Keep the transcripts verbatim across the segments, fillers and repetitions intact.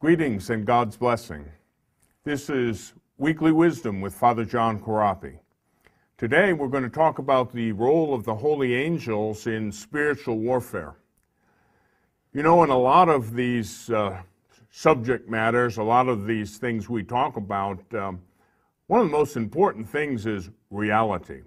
Greetings and God's blessing. This is Weekly Wisdom with Father John Corapi. Today we're going to talk about the role of the holy angels in spiritual warfare. You know, in a lot of these uh, subject matters, a lot of these things we talk about, um, one of the most important things is reality.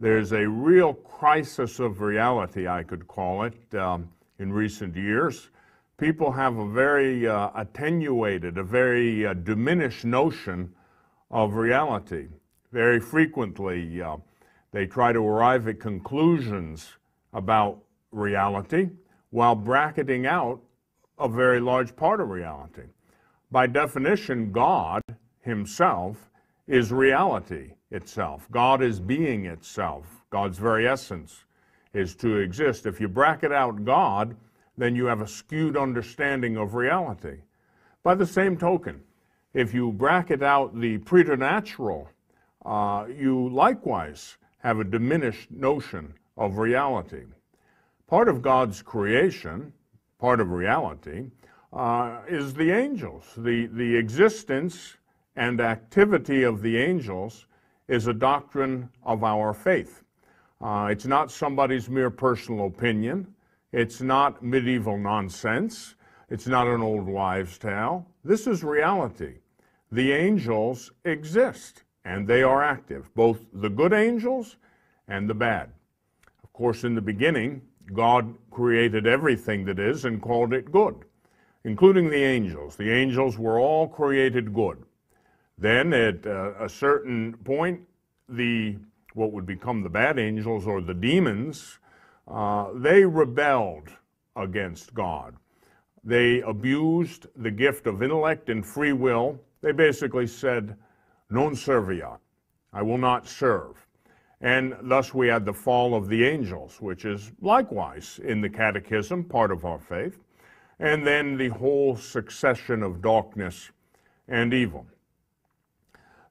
There's a real crisis of reality, I could call it, um, in recent years. People have a very uh, attenuated, a very uh, diminished notion of reality. Very frequently, uh, they try to arrive at conclusions about reality while bracketing out a very large part of reality. By definition, God himself is reality itself. God is being itself. God's very essence is to exist. If you bracket out God, then you have a skewed understanding of reality. By the same token, if you bracket out the preternatural, uh, you likewise have a diminished notion of reality. Part of God's creation, part of reality, uh, is the angels. The, the existence and activity of the angels is a doctrine of our faith. Uh, it's not somebody's mere personal opinion. It's not medieval nonsense. It's not an old wives' tale. This is reality. The angels exist, and they are active, both the good angels and the bad. Of course, in the beginning, God created everything that is and called it good, including the angels. The angels were all created good. Then at a certain point, the what would become the bad angels, or the demons, Uh, they rebelled against God. They abused the gift of intellect and free will. They basically said, "Non serviam," I will not serve. And thus we had the fall of the angels, which is likewise in the Catechism, part of our faith, and then the whole succession of darkness and evil.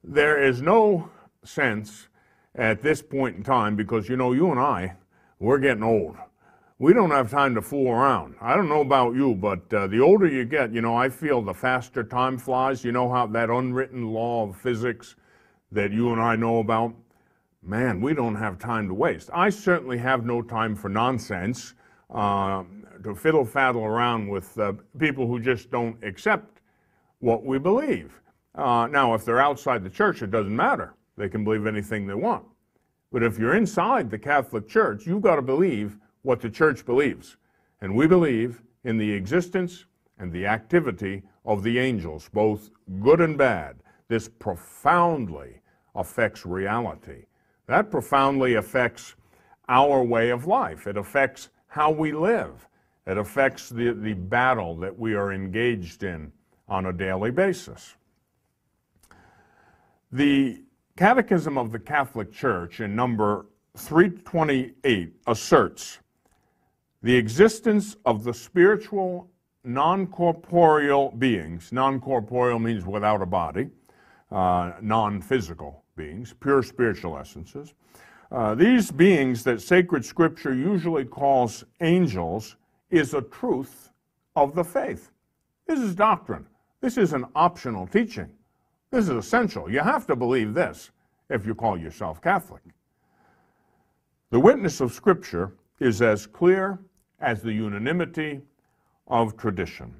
There is no sense at this point in time, because, you know, you and I, we're getting old. We don't have time to fool around. I don't know about you, but uh, the older you get, you know, I feel the faster time flies. You know how that unwritten law of physics that you and I know about? Man, we don't have time to waste. I certainly have no time for nonsense, uh, to fiddle-faddle around with uh, people who just don't accept what we believe. Uh, now, if they're outside the church, it doesn't matter. They can believe anything they want. But if you're inside the Catholic Church, you've got to believe what the Church believes. And we believe in the existence and the activity of the angels, both good and bad. This profoundly affects reality. That profoundly affects our way of life. It affects how we live. It affects the, the battle that we are engaged in on a daily basis. The Catechism of the Catholic Church, in number three twenty-eight, asserts the existence of the spiritual non-corporeal beings. Non-corporeal means without a body, uh, non-physical beings, pure spiritual essences. Uh, these beings that sacred scripture usually calls angels is a truth of the faith. This is doctrine. This is an optional teaching. This is essential. You have to believe this if you call yourself Catholic. The witness of Scripture is as clear as the unanimity of tradition.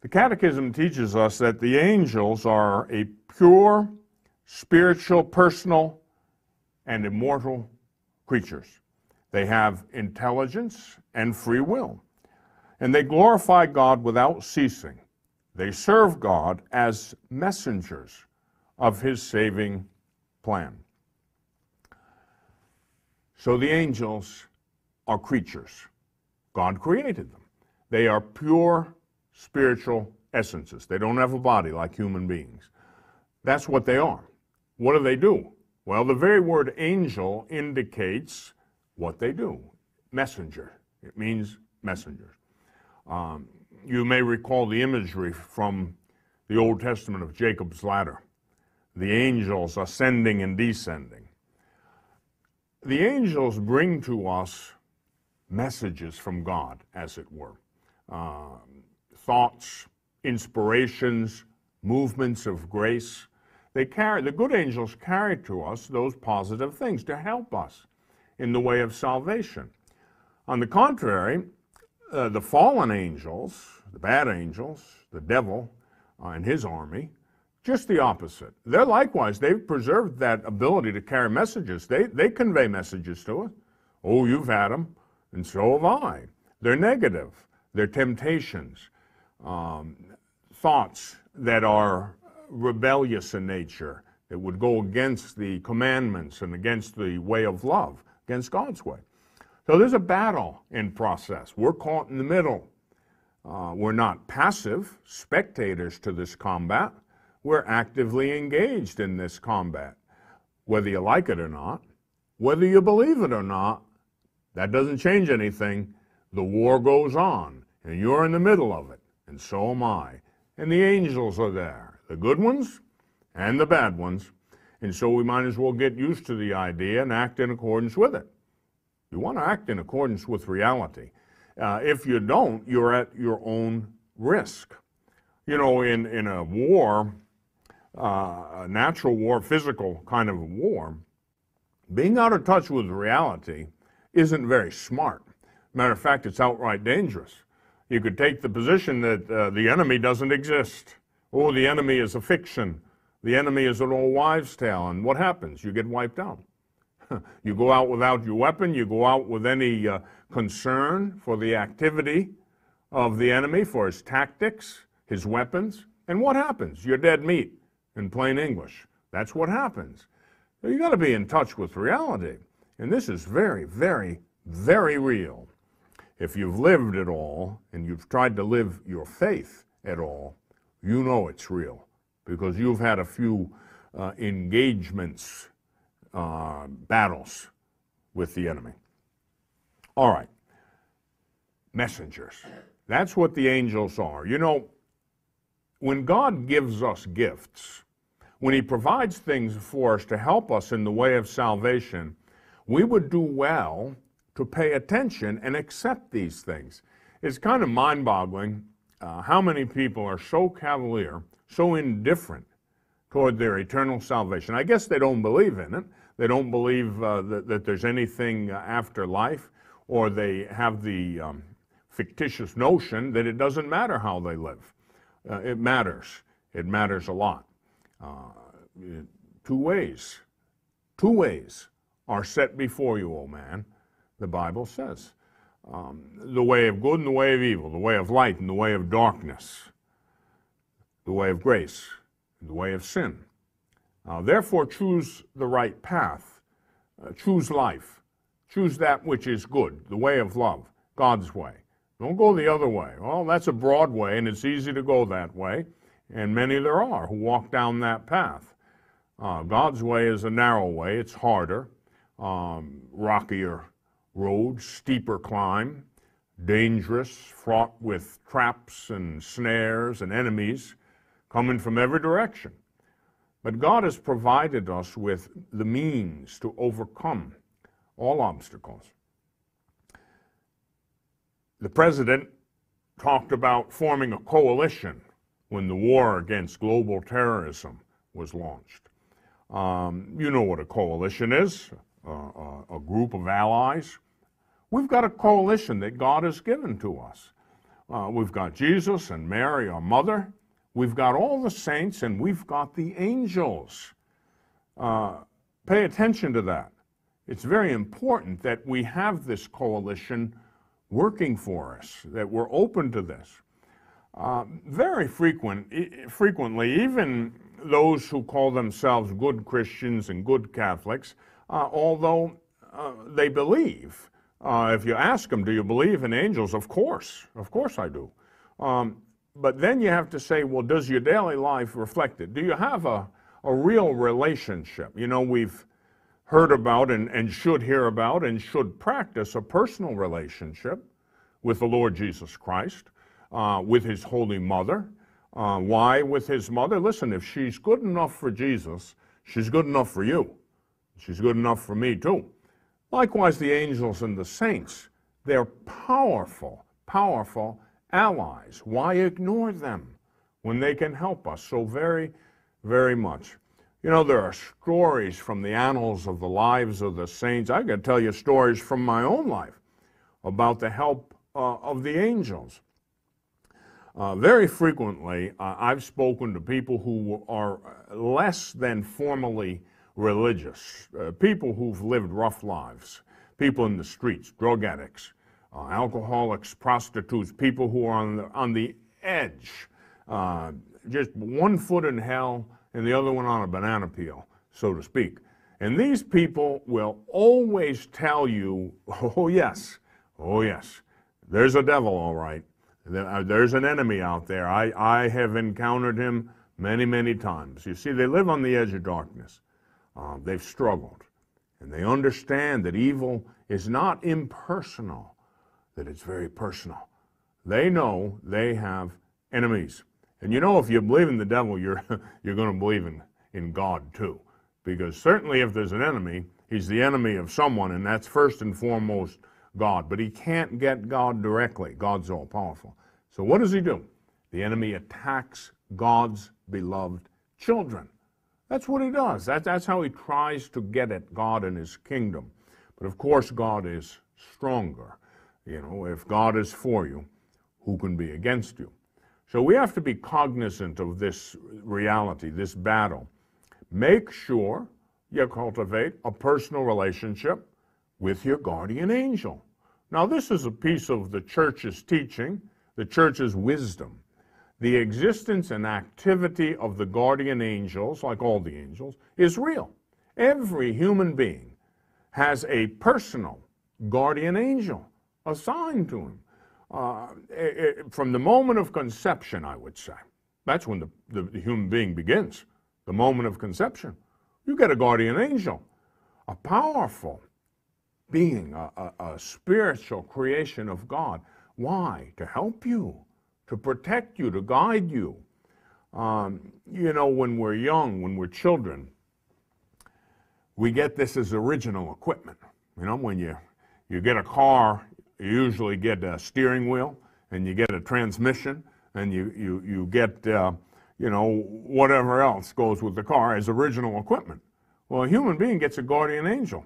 The Catechism teaches us that the angels are a pure, spiritual, personal, and immortal creatures. They have intelligence and free will, and they glorify God without ceasing. They serve God as messengers of his saving plan. So the angels are creatures. God created them. They are pure spiritual essences. They don't have a body like human beings. That's what they are. What do they do? Well, the very word angel indicates what they do. Messenger. It means messenger. Um, You may recall the imagery from the Old Testament of Jacob's Ladder. The angels ascending and descending. The angels bring to us messages from God, as it were. Uh, thoughts, inspirations, movements of grace. They carry, the good angels carry to us those positive things to help us in the way of salvation. On the contrary, uh, the fallen angels, the bad angels, the devil uh, and his army, just the opposite. They're likewise, they've preserved that ability to carry messages. They, they convey messages to us. Oh, you've had them, and so have I. They're negative. They're temptations, um, thoughts that are rebellious in nature, that would go against the commandments and against the way of love, against God's way. So there's a battle in process. We're caught in the middle. Uh, we're not passive spectators to this combat. We're actively engaged in this combat, whether you like it or not, whether you believe it or not. That doesn't change anything. The war goes on, and you're in the middle of it, and so am I. And the angels are there, the good ones and the bad ones, and so we might as well get used to the idea and act in accordance with it. You want to act in accordance with reality. Uh, if you don't, you're at your own risk. You know, in, in a war, Uh, a natural war, physical kind of war, being out of touch with reality isn't very smart. Matter of fact, it's outright dangerous. You could take the position that uh, the enemy doesn't exist. Oh, the enemy is a fiction. The enemy is an old wives' tale. And what happens? You get wiped out. You go out without your weapon. You go out with any uh, concern for the activity of the enemy, for his tactics, his weapons. And what happens? You're dead meat. In plain English, that's what happens. So you got to be in touch with reality, and this is very, very, very real. If you've lived at all, and you've tried to live your faith at all, you know it's real, because you've had a few uh, engagements, uh, battles with the enemy. All right, messengers. That's what the angels are. You know, when God gives us gifts, when he provides things for us to help us in the way of salvation, we would do well to pay attention and accept these things. It's kind of mind-boggling uh, how many people are so cavalier, so indifferent toward their eternal salvation. I guess they don't believe in it. They don't believe uh, that, that there's anything uh, after life, or they have the um, fictitious notion that it doesn't matter how they live. Uh, it matters. It matters a lot. Uh, two ways. Two ways are set before you, O man, the Bible says. Um, the way of good and the way of evil, the way of light and the way of darkness, the way of grace and the way of sin. Uh, therefore, choose the right path. Uh, choose life. Choose that which is good, the way of love, God's way. Don't go the other way. Well, that's a broad way, and it's easy to go that way, and many there are who walk down that path. Uh, God's way is a narrow way. It's harder, um, rockier road, steeper climb, dangerous, fraught with traps and snares and enemies coming from every direction. But God has provided us with the means to overcome all obstacles. The president talked about forming a coalition when the war against global terrorism was launched. Um, you know what a coalition is, uh, a, a group of allies. We've got a coalition that God has given to us. Uh, we've got Jesus and Mary, our mother. We've got all the saints, and we've got the angels. Uh, pay attention to that. It's very important that we have this coalition working for us, that we're open to this. Uh, very frequent, e frequently, even those who call themselves good Christians and good Catholics, uh, although uh, they believe, uh, if you ask them, do you believe in angels? Of course, of course I do. Um, but then you have to say, well, does your daily life reflect it? Do you have a, a real relationship? You know, we've heard about and, and should hear about and should practice a personal relationship with the Lord Jesus Christ, uh, with his Holy Mother, Uh, why with his mother? Listen, if she's good enough for Jesus, she's good enough for you. She's good enough for me too. Likewise, the angels and the saints, they're powerful, powerful allies. Why ignore them when they can help us so very, very much? You know, there are stories from the annals of the lives of the saints. I could tell you stories from my own life about the help uh, of the angels. Uh, very frequently, uh, I've spoken to people who are less than formally religious, uh, people who've lived rough lives, people in the streets, drug addicts, uh, alcoholics, prostitutes, people who are on the, on the edge, uh, just one foot in hell and the other one on a banana peel, so to speak. And these people will always tell you, oh yes, oh yes, there's a devil, all right. There's an enemy out there. I, I have encountered him many, many times. You see, they live on the edge of darkness. Uh, they've struggled. And they understand that evil is not impersonal, that it's very personal. They know they have enemies. And you know, if you believe in the devil, you're, you're going to believe in, in God too. Because certainly if there's an enemy, he's the enemy of someone, and that's first and foremost God, but he can't get God directly. God's all-powerful. So what does he do? The enemy attacks God's beloved children. That's what he does. That, that's how he tries to get at God and his kingdom. But of course, God is stronger. You know, if God is for you, who can be against you? So we have to be cognizant of this reality, this battle. Make sure you cultivate a personal relationship with your guardian angel. Now, this is a piece of the Church's teaching, the Church's wisdom. The existence and activity of the guardian angels, like all the angels, is real. Every human being has a personal guardian angel assigned to him. Uh, it, it, from the moment of conception, I would say. That's when the, the, the human being begins, the moment of conception. You get a guardian angel, a powerful being, a, a, a spiritual creation of God. Why? To help you, to protect you, to guide you. Um, you know, when we're young, when we're children, we get this as original equipment. You know, when you, you get a car, you usually get a steering wheel, and you get a transmission, and you, you, you get, uh, you know, whatever else goes with the car as original equipment. Well, a human being gets a guardian angel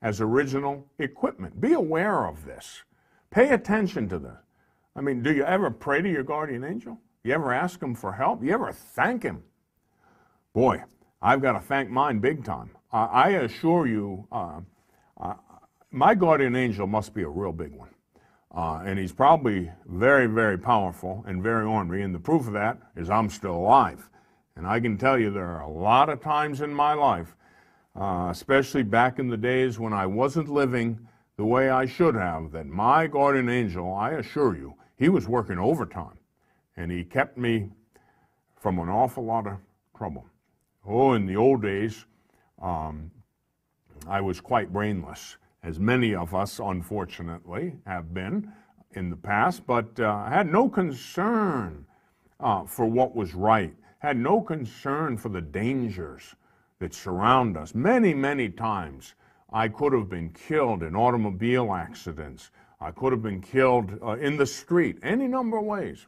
as original equipment. Be aware of this. Pay attention to this. I mean, do you ever pray to your guardian angel? You ever ask him for help? You ever thank him? Boy, I've got to thank mine big time. Uh, I assure you, uh, uh, my guardian angel must be a real big one. Uh, and he's probably very, very powerful and very ornery, and the proof of that is I'm still alive. And I can tell you there are a lot of times in my life, Uh, especially back in the days when I wasn't living the way I should have, that my guardian angel, I assure you, he was working overtime, and he kept me from an awful lot of trouble. Oh, in the old days, um, I was quite brainless, as many of us, unfortunately, have been in the past, but uh, I had no concern uh, for what was right, had no concern for the dangers that surround us. Many, many times I could have been killed in automobile accidents. I could have been killed uh, in the street, any number of ways.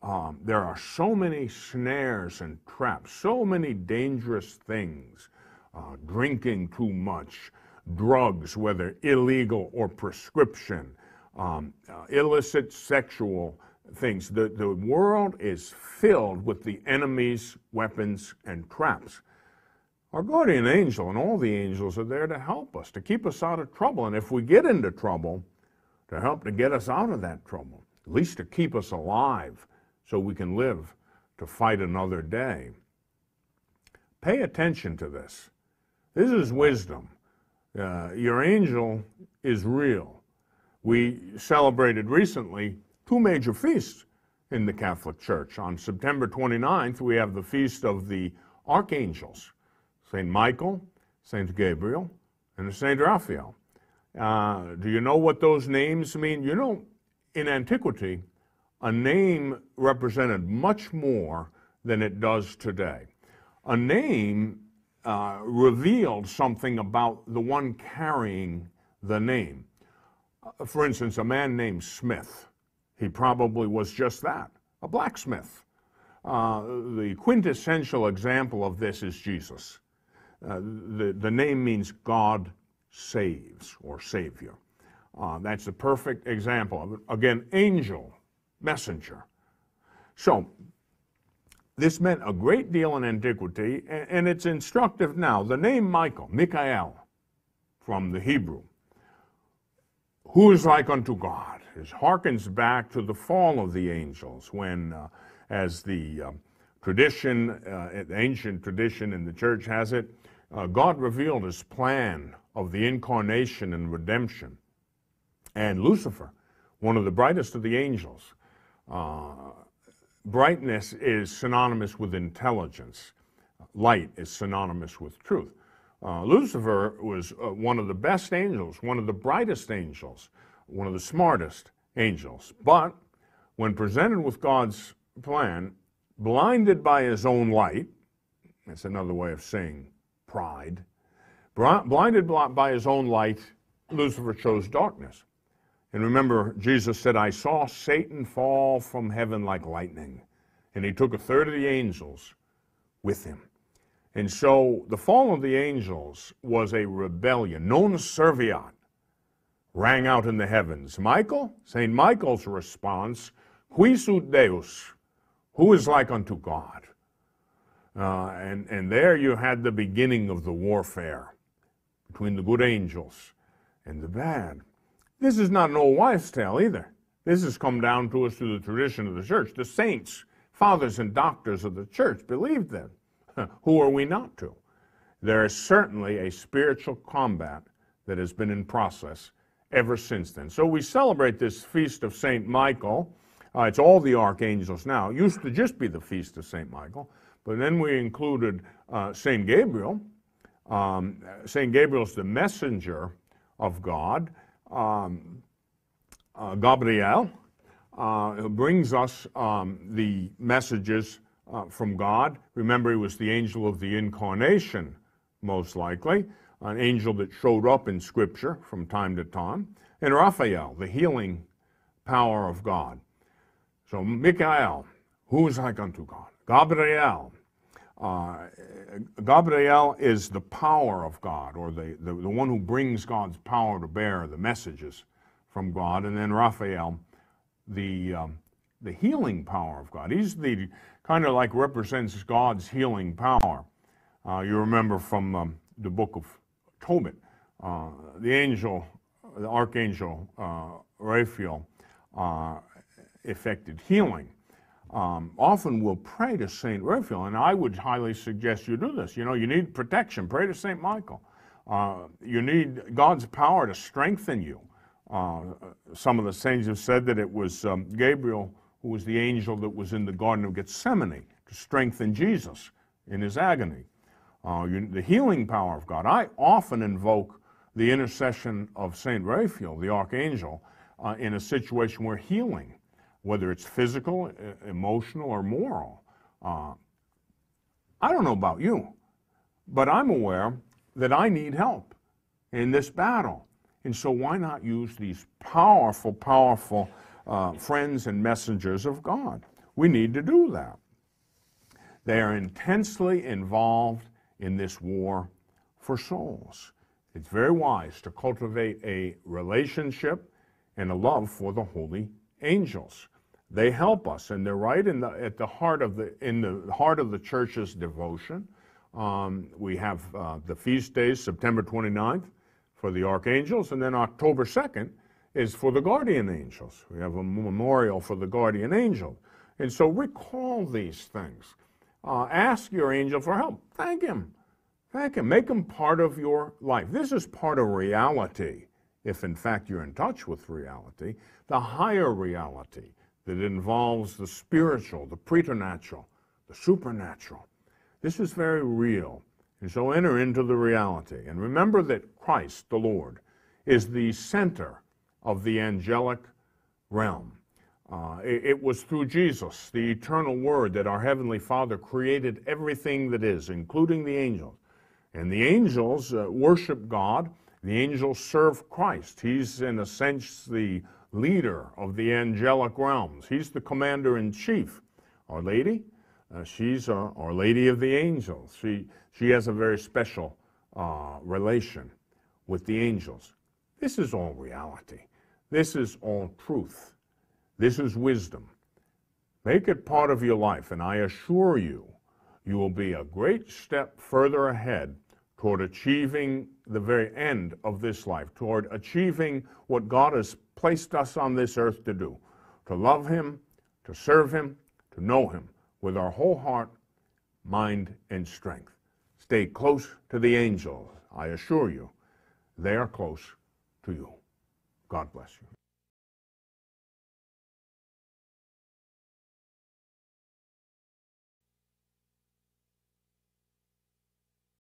Um, there are so many snares and traps, so many dangerous things, uh, drinking too much, drugs, whether illegal or prescription, um, uh, illicit sexual things. The, the world is filled with the enemy's weapons and traps. Our guardian angel and all the angels are there to help us, to keep us out of trouble, and if we get into trouble, to help to get us out of that trouble, at least to keep us alive so we can live to fight another day. Pay attention to this. This is wisdom. Uh, your angel is real. We celebrated recently two major feasts in the Catholic Church. On September twenty-ninth, we have the Feast of the Archangels, Saint Michael, Saint Gabriel, and Saint Raphael. Uh, do you know what those names mean? You know, in antiquity, A name represented much more than it does today. A name uh, revealed something about the one carrying the name. Uh, for instance, a man named Smith. He probably was just that, a blacksmith. Uh, the quintessential example of this is Jesus. Uh, the, the name means God saves or Savior. Uh, that's a perfect example of it. Again, angel, messenger. So this meant a great deal in antiquity, and, and it's instructive now. The name Michael, Michael, from the Hebrew, who is like unto God, is harkens back to the fall of the angels when, uh, as the uh, tradition, uh, the ancient tradition in the church has it, uh, God revealed his plan of the incarnation and redemption. And Lucifer, one of the brightest of the angels, uh, brightness is synonymous with intelligence. Light is synonymous with truth. Uh, Lucifer was uh, one of the best angels, one of the brightest angels, one of the smartest angels. But when presented with God's plan, blinded by his own light, that's another way of saying pride, blinded by his own light, Lucifer chose darkness. And remember, Jesus said, I saw Satan fall from heaven like lightning, and he took a third of the angels with him. And so the fall of the angels was a rebellion. Non serviam rang out in the heavens. Michael, Saint Michael's response, Quis ut Deus, who is like unto God. Uh, and, and there you had the beginning of the warfare between the good angels and the bad. This is not an old wives' tale either. This has come down to us through the tradition of the church. The saints, fathers and doctors of the church believed them. Who are we not to? There is certainly a spiritual combat that has been in process ever since then. So we celebrate this feast of Saint Michael. Uh, it's all the archangels now. It used to just be the feast of Saint Michael, but then we included uh, Saint Gabriel. Um, Saint Gabriel is the messenger of God. Um, uh, Gabriel uh, brings us um, the messages uh, from God. Remember, he was the angel of the Incarnation, most likely, an angel that showed up in Scripture from time to time, and Raphael, the healing power of God. So Michael, who is like unto God? Gabriel. Uh, Gabriel is the power of God, or the, the, the one who brings God's power to bear, the messages from God. And then Raphael, the, um, the healing power of God. He's the kind of like represents God's healing power. Uh, you remember from um, the book of Tobit, uh, the angel, the archangel uh, Raphael uh, effected healing. Um, often we'll pray to Saint Raphael, and I would highly suggest you do this. You know, you need protection. Pray to Saint Michael. Uh, you need God's power to strengthen you. Uh, some of the saints have said that it was um, Gabriel who was the angel that was in the Garden of Gethsemane to strengthen Jesus in his agony. Uh, you, the healing power of God. I often invoke the intercession of Saint Raphael, the archangel, uh, in a situation where healing, whether it's physical, emotional, or moral. Uh, I don't know about you, but I'm aware that I need help in this battle. And so why not use these powerful, powerful uh, friends and messengers of God? We need to do that. They are intensely involved in this war for souls. It's very wise to cultivate a relationship and a love for the holy angels. They help us, and they're right in the at the heart of the in the heart of the church's devotion. Um, we have uh, the feast days, September twenty-ninth, for the archangels, and then October second is for the guardian angels. We have a memorial for the guardian angel, and so recall these things. Uh, ask your angel for help. Thank him. Thank him. Make him part of your life. This is part of reality. If in fact you're in touch with reality, the higher reality that involves the spiritual, the preternatural, the supernatural. This is very real, and so enter into the reality. And remember that Christ, the Lord, is the center of the angelic realm. Uh, it, it was through Jesus, the eternal Word, that our Heavenly Father created everything that is, including the angels. And the angels uh, worship God. The angels serve Christ. He's, in a sense, the leader of the angelic realms. He's the commander-in-chief. Our Lady, uh, she's uh, Our Lady of the Angels. She, she has a very special uh, relation with the angels. This is all reality. This is all truth. This is wisdom. Make it part of your life, and I assure you, you will be a great step further ahead toward achieving the very end of this life, toward achieving what God has placed us on this earth to do, to love Him, to serve Him, to know Him with our whole heart, mind, and strength. Stay close to the angels. I assure you, they are close to you. God bless you.